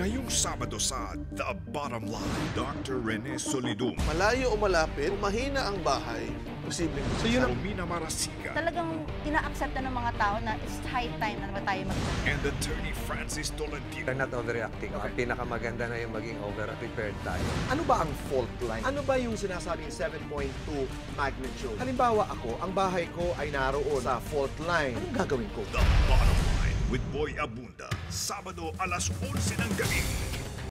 Ngayong Sabado sa The Bottom Line, Dr. Rene Solidum. Malayo o malapit, mahina ang bahay, posibleng sa Romina Marasica. Talagang ina-accepta ng mga tao na it's high time na ba tayo mag-accept. And attorney Francis Dolantin. We're not overreacting. Okay. Pinakamaganda na yung maging over-prepared tayo. Ano ba ang fault line? Ano ba yung sinasabing 7.2 magnitude? Halimbawa ako, ang bahay ko ay naroon sa fault line. Anong gagawin ko? The Bottom Line with Boy Abunda. Sabado, 11:00 ng gabi.